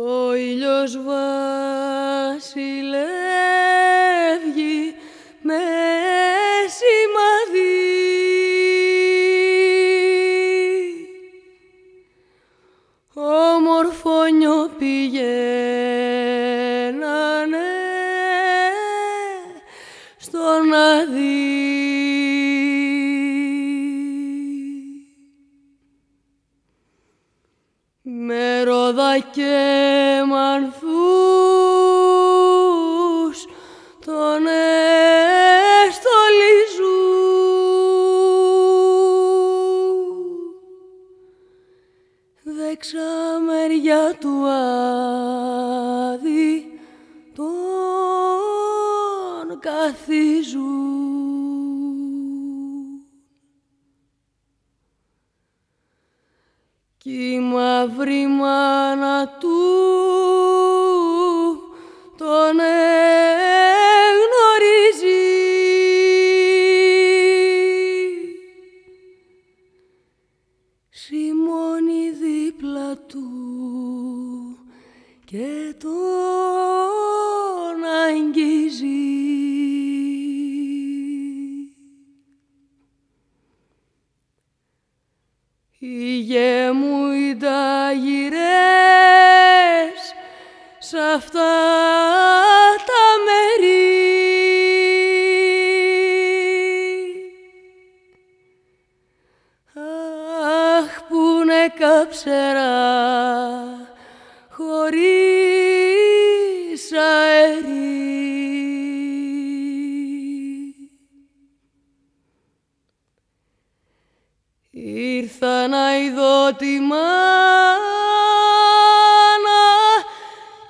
Ο ήλιος βασιλεύει με σημαδί. Όμορφο πηγαίνανε στον Αδί. Με ρόδα και μανθούς τον εστολιζούν. Δεξά μεριά του Άδη τον καθίζουν. Κι η μαύρη μάνα του τον εγνωρίζει. Σιμώνει δίπλα του και τον αγγίζει. Υγέ μου οι ταγυρές σ' αυτά τα μέρη, αχ που 'ναι καψερά χωρίς αερί. Ήρθα να ειδώ τη μάνα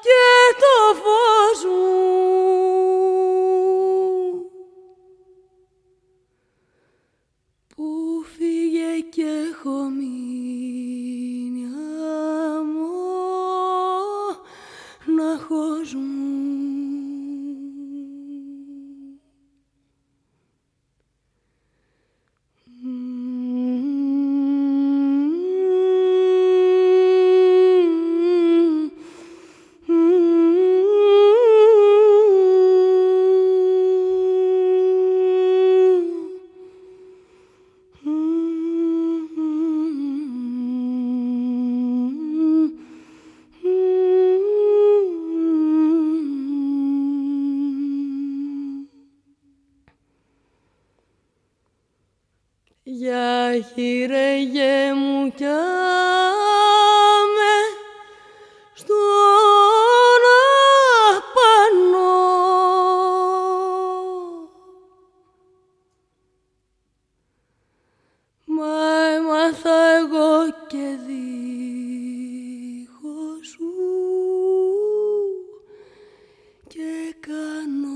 και το φως μου που φύγε και έχω μείνει αμόναχος μου. Για χειρέ γε μου κι άμε στον απανό, μα έμαθα εγώ και δίχως σου και κάνω.